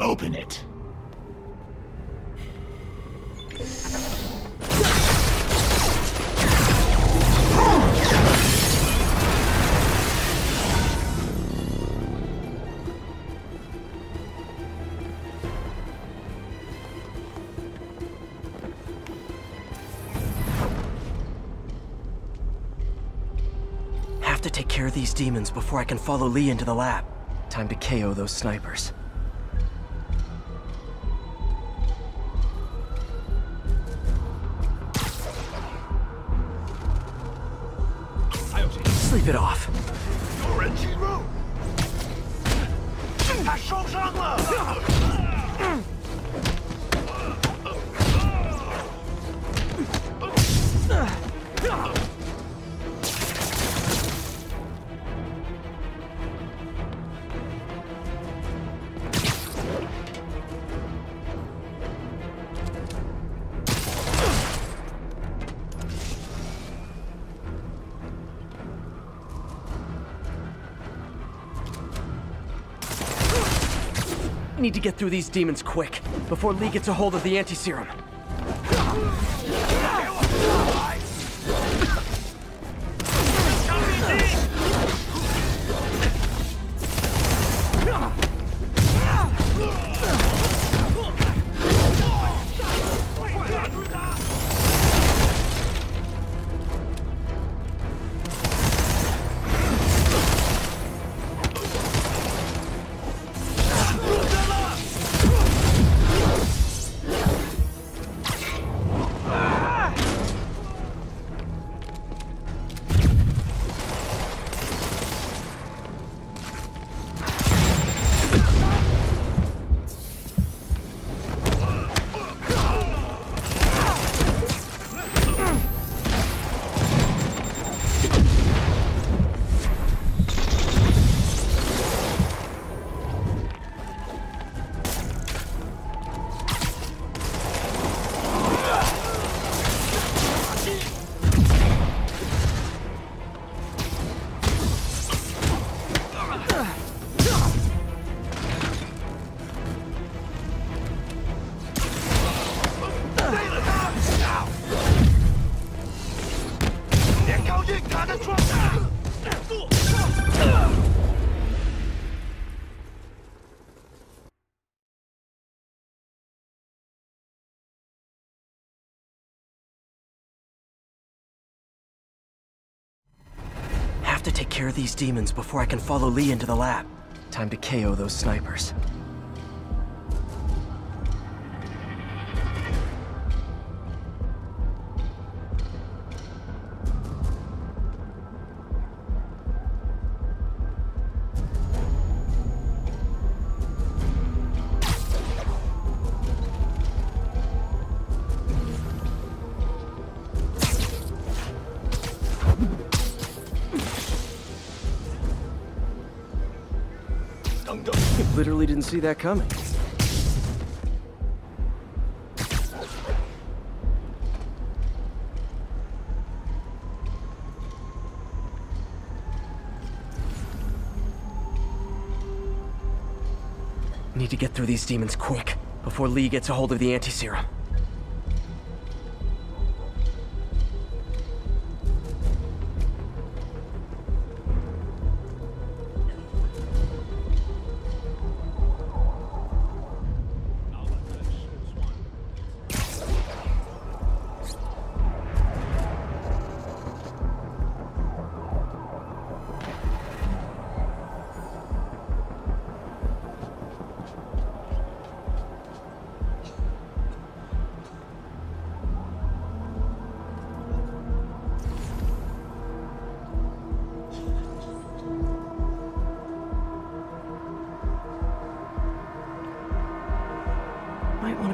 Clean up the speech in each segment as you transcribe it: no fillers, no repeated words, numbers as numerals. Open it. Have to take care of these demons before I can follow Lee into the lab. Time to KO those snipers. Sleep it off. Need to get through these demons quick, before Lee gets a hold of the anti-serum. Have to take care of these demons before I can follow Lee into the lab. Time to KO those snipers. Literally didn't see that coming. Need to get through these demons quick, before Lee gets a hold of the anti-serum.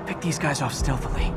Pick these guys off stealthily.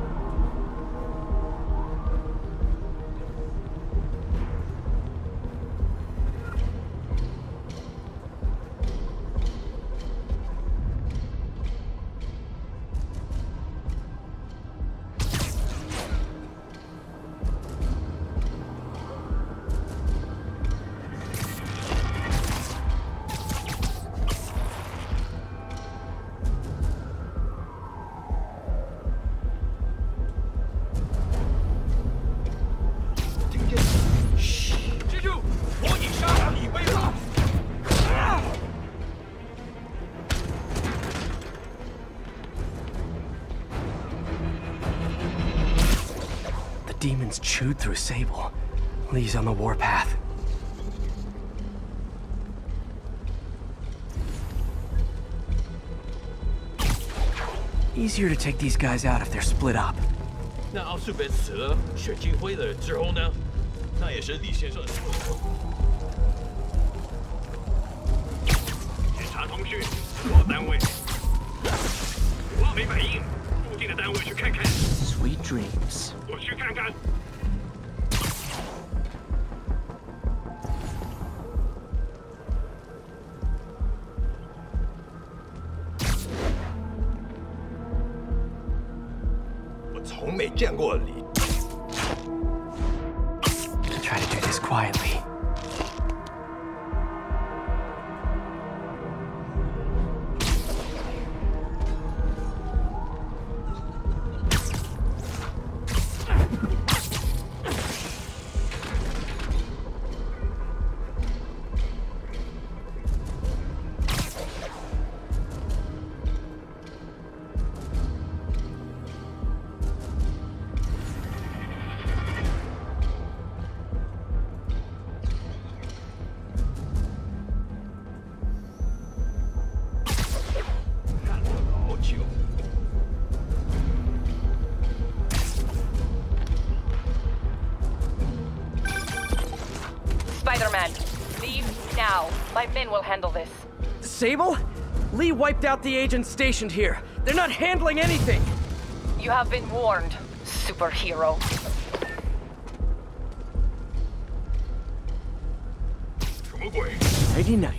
Norman's chewed through Sable. Lee's on the warpath. Easier to take these guys out if they're split up. 那奥术本死了，血金辉了之后呢？那也是李先生的错。检查通讯，老单位。我没反应，固定的单位去看看。Sweet dreams。我去看看。 没见过你。Try to do this quietly. My men will handle this. Sable? Lee wiped out the agents stationed here. They're not handling anything. You have been warned, superhero. Friday night.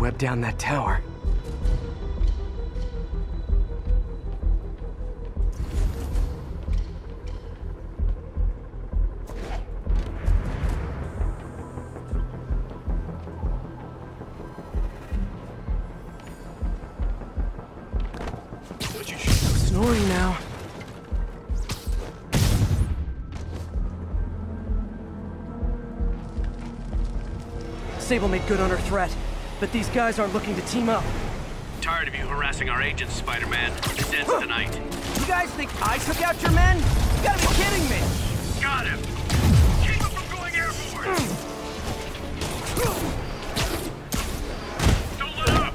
Web down that tower. Snoring now. Sable made good on her threat. But these guys aren't looking to team up. Tired of you harassing our agents, Spider-Man. It's ends tonight. You guys think I took out your men? You gotta be kidding me! Got him! Keep him from going airborne! Don't let up!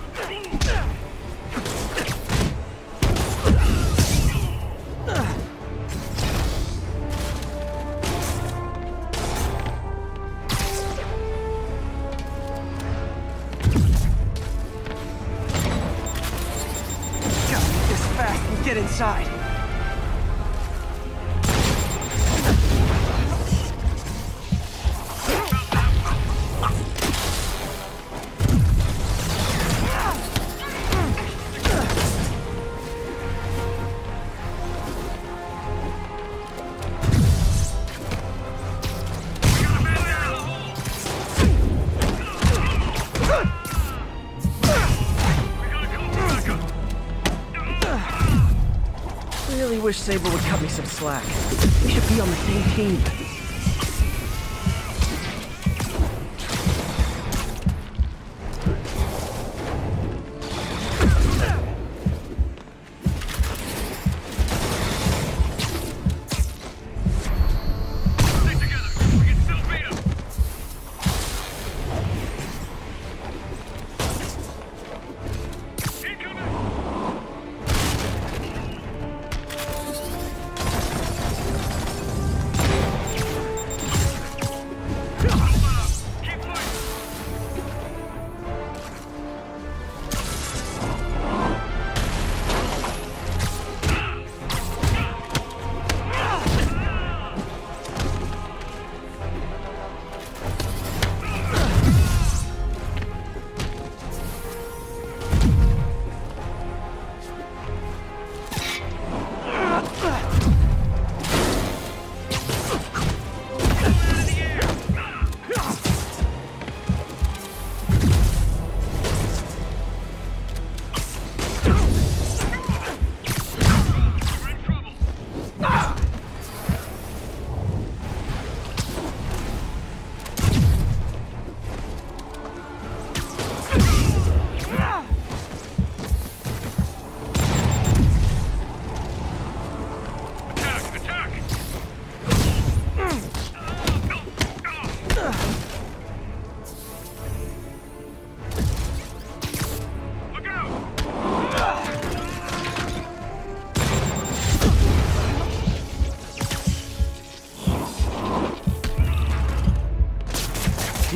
Get inside. I wish Sable would cut me some slack. We should be on the same team. Stick together. We can still beat him. Incoming!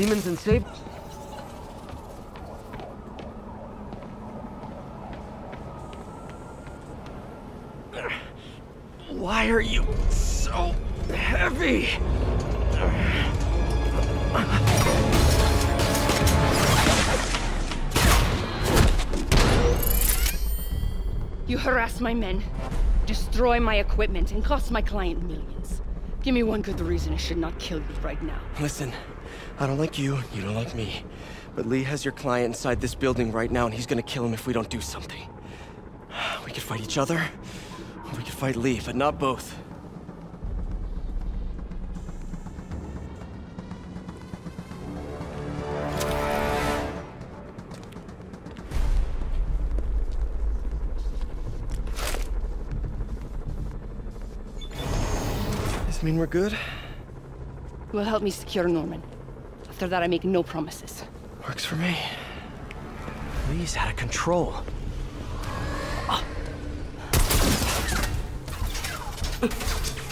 demons and Sable. Why are you so heavy? You harass my men, destroy my equipment, and cost my client millions. Give me one good reason I should not kill you right now. Listen, I don't like you, you don't like me. But Lee has your client inside this building right now, and he's gonna kill him if we don't do something. We could fight each other, or we could fight Lee, but not both. I mean, we're good? You'll help me secure Norman. After that, I make no promises. Works for me. Lee's out of control.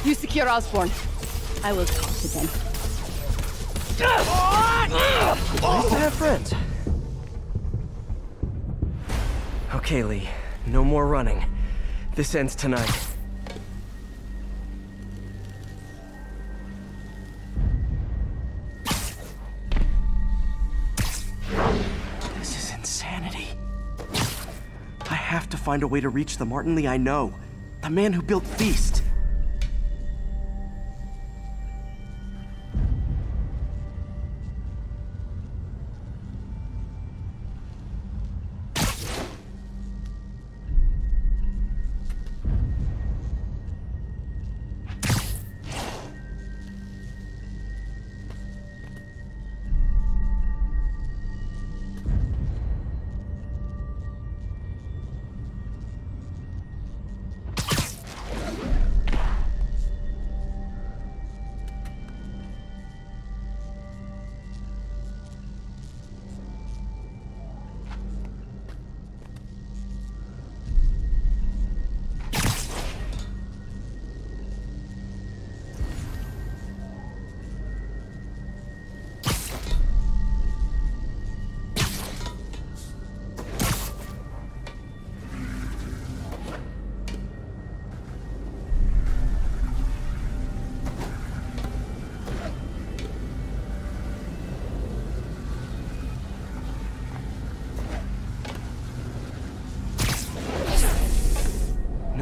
You secure Osborn. I will talk to them. Nice to have friends. Okay, Lee. No more running. This ends tonight. Find a way to reach the Martin Lee I know, the man who built Feast.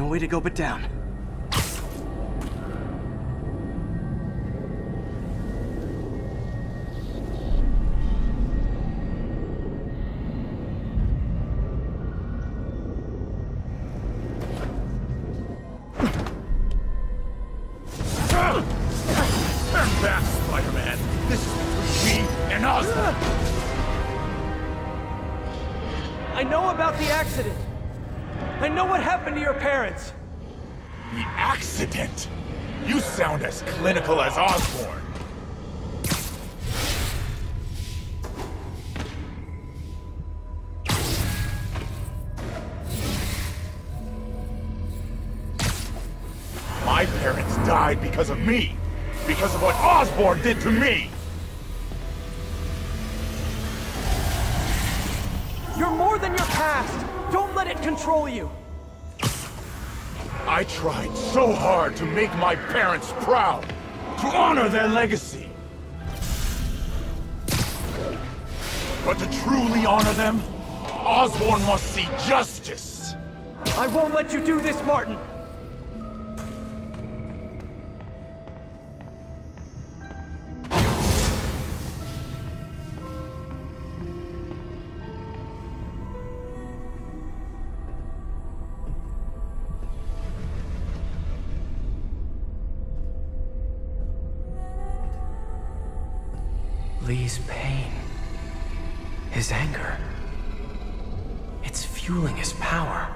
Way to go, but down. Turn back, Spider-Man. This is between me and Osborn. I know about the accident. I know what happened to your parents. The accident? You sound as clinical as Osborn. My parents died because of me. Because of what Osborn did to me. You're more than your past. Don't let it control you! I tried so hard to make my parents proud, to honor their legacy. But to truly honor them, Osborn must see justice. I won't let you do this, Martin! Lee's pain, his anger, it's fueling his power.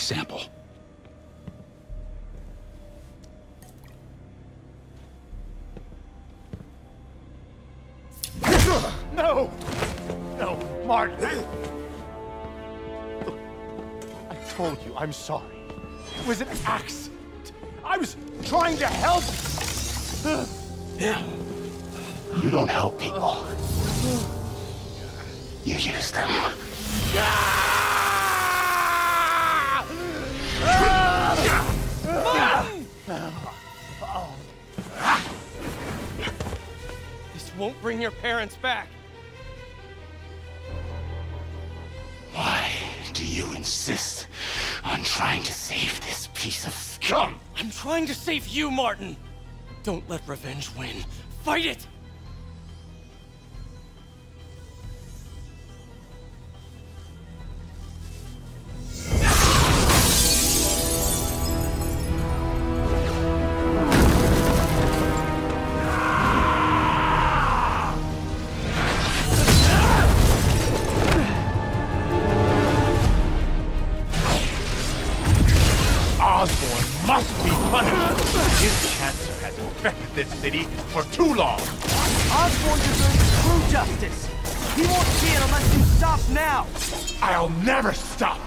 sample. No! No, Martin! Look, I told you, I'm sorry. It was an accident. I was trying to help. Yeah. You don't help people. You use them. This won't bring your parents back. Why do you insist on trying to save this piece of scum? I'm trying to save you, Martin. Don't let revenge win. Fight it! Osborn must be punished! His cancer has infected this city for too long! Osborn deserves true justice! He won't see it unless you stop now! I'll never stop!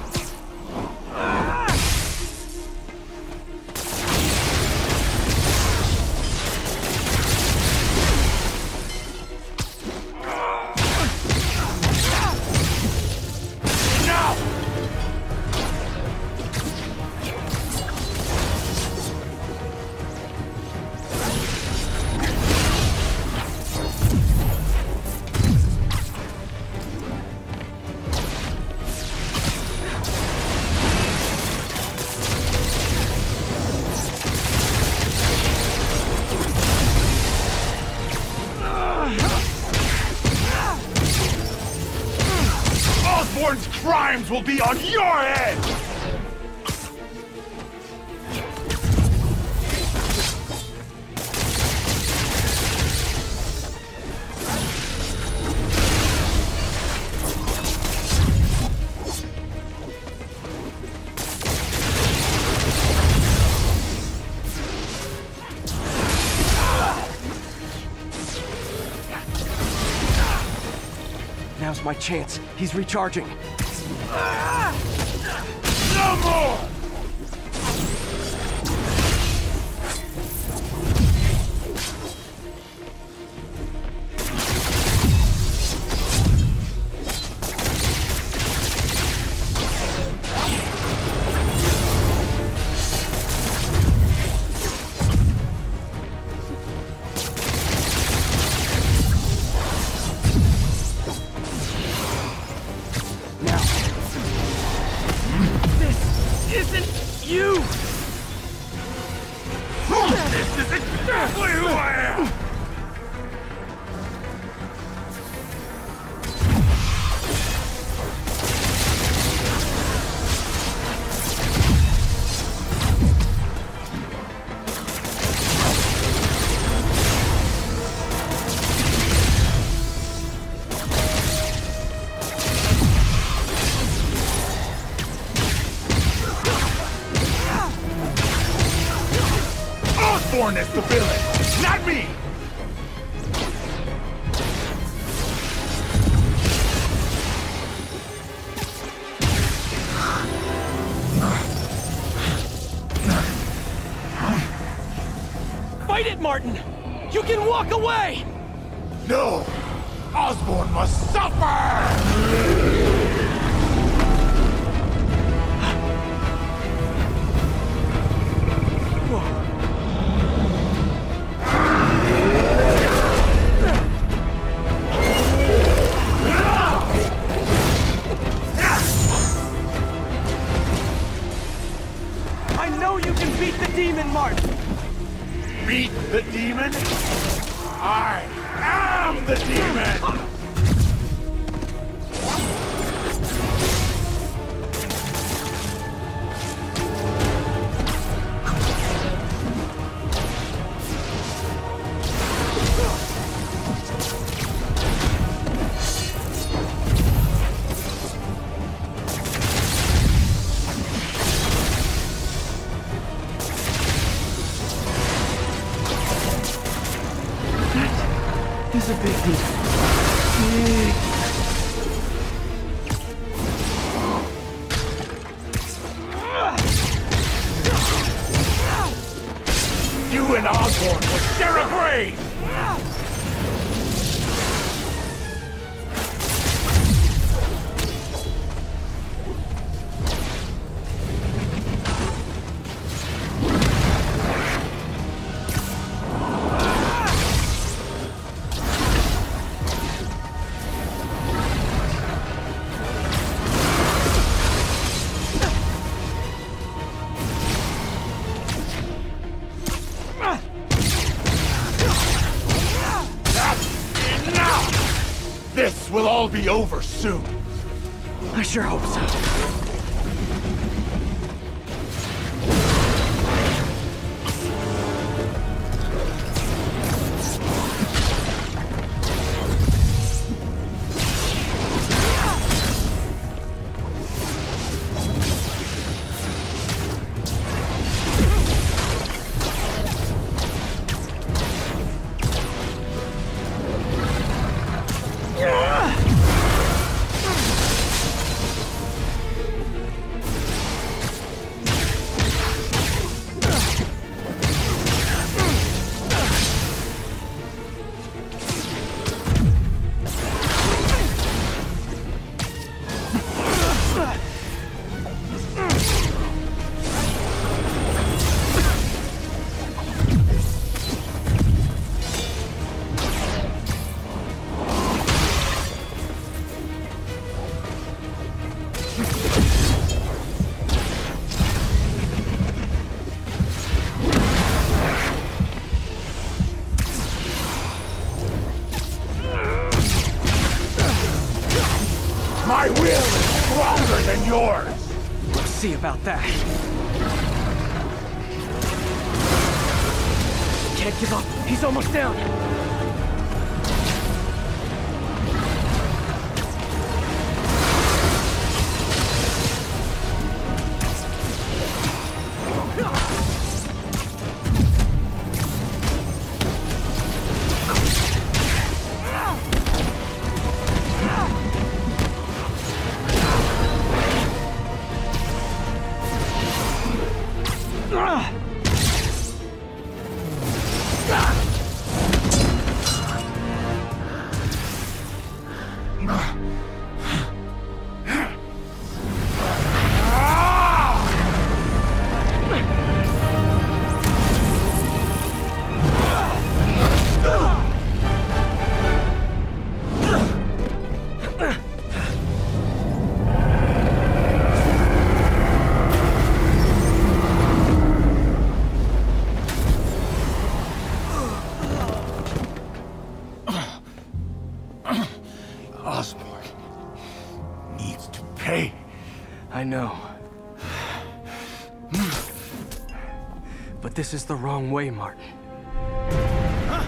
Osborn's crimes will be on your head! Now's my chance. He's recharging. No more! This is exactly who I am! Osborn is the villain, not me! Fight it, Martin! You can walk away! No! Osborn must suffer! Beat the demon? I am the demon! He's a big dude. You and Osborn will share a grave! Be over soon. I sure hope so. See about that. Can't give up. He's almost down. But this is the wrong way, Martin. Huh?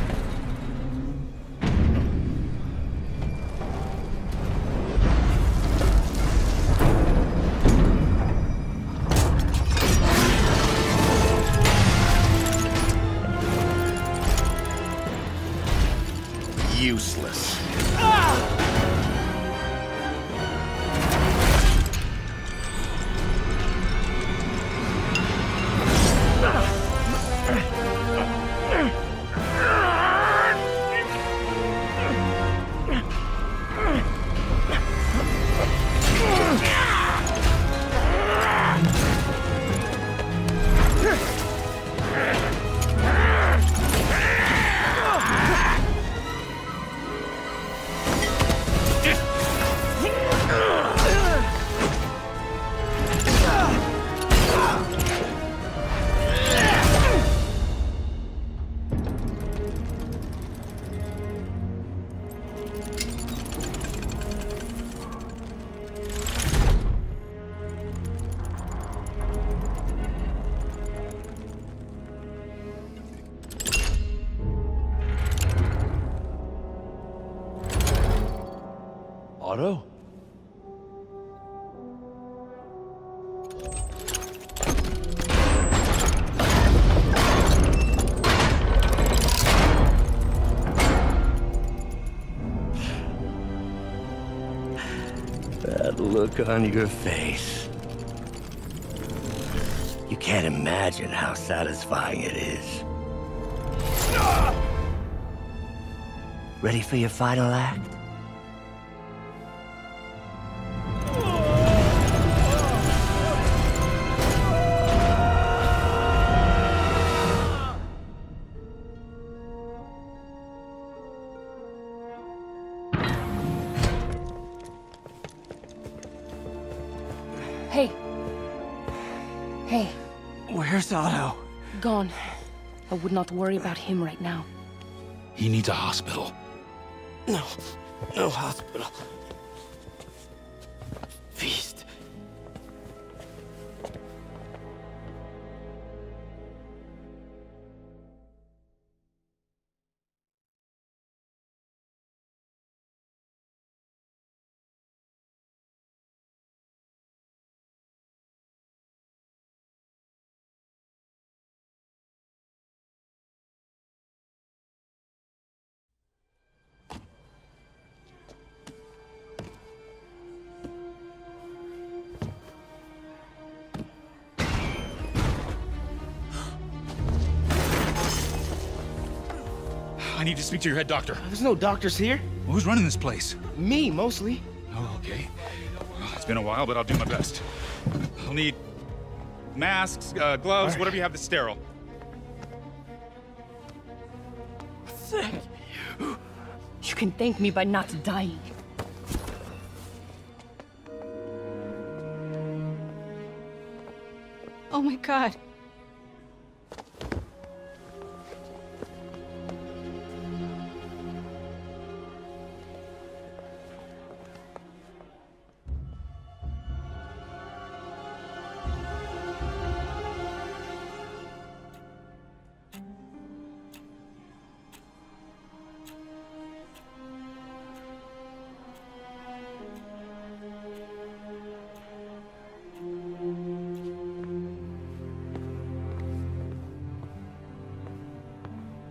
Useless. Ah! Otto? that look on your face. You can't imagine how satisfying it is. Ready for your final act? Hey. Where's Otto? Gone. I would not worry about him right now. He needs a hospital. No. No hospital. Feast. I need to speak to your head doctor. There's no doctors here. Well, who's running this place? Me, mostly. Oh, okay. Well, it's been a while, but I'll do my best. I'll need masks, gloves, right. Whatever you have that's sterile. Thank you. You can thank me by not dying. Oh my God.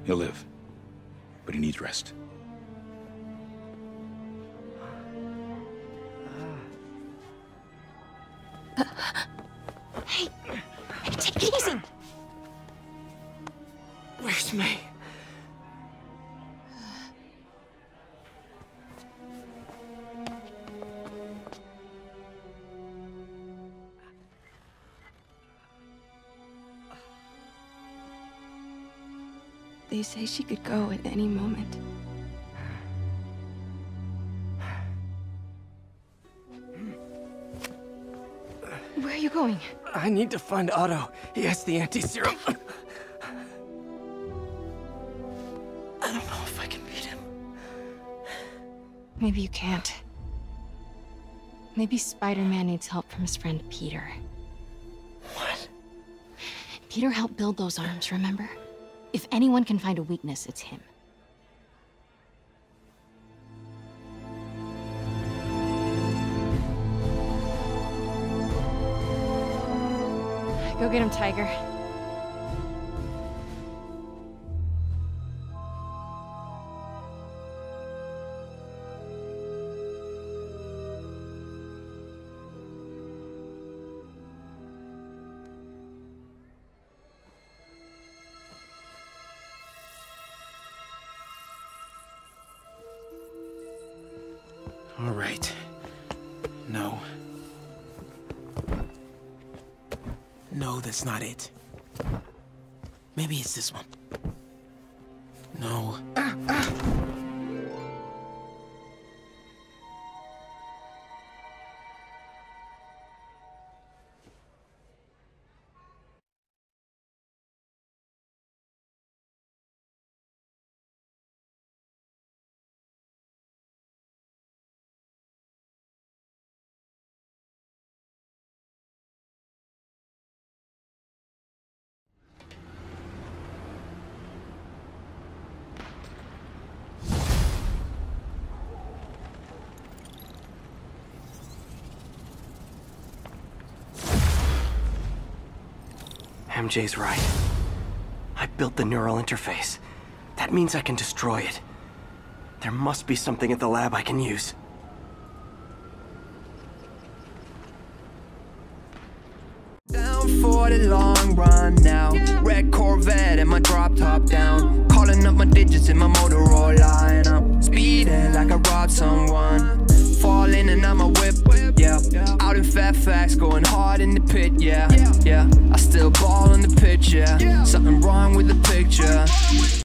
He'll live, but he needs rest. Hey, take it easy. Where's May? They say she could go at any moment. Where are you going? I need to find Otto. He has the anti-serum. I don't know if I can beat him. Maybe you can't. Maybe Spider-Man needs help from his friend Peter. What? Peter helped build those arms, remember? If anyone can find a weakness, it's him. Go get him, Tiger. All right. No. No, that's not it. Maybe it's this one. No. MJ's right. I built the neural interface. That means I can destroy it. There must be something at the lab I can use. for the long run now. Red Corvette and my drop top down. Calling up my digits in my Motorola, and I'm speeding like I robbed someone. Falling and I'm a whip, yeah. Out in Fairfax, going hard in the pit, yeah. I still ball on the pitch, yeah. Something wrong with the picture.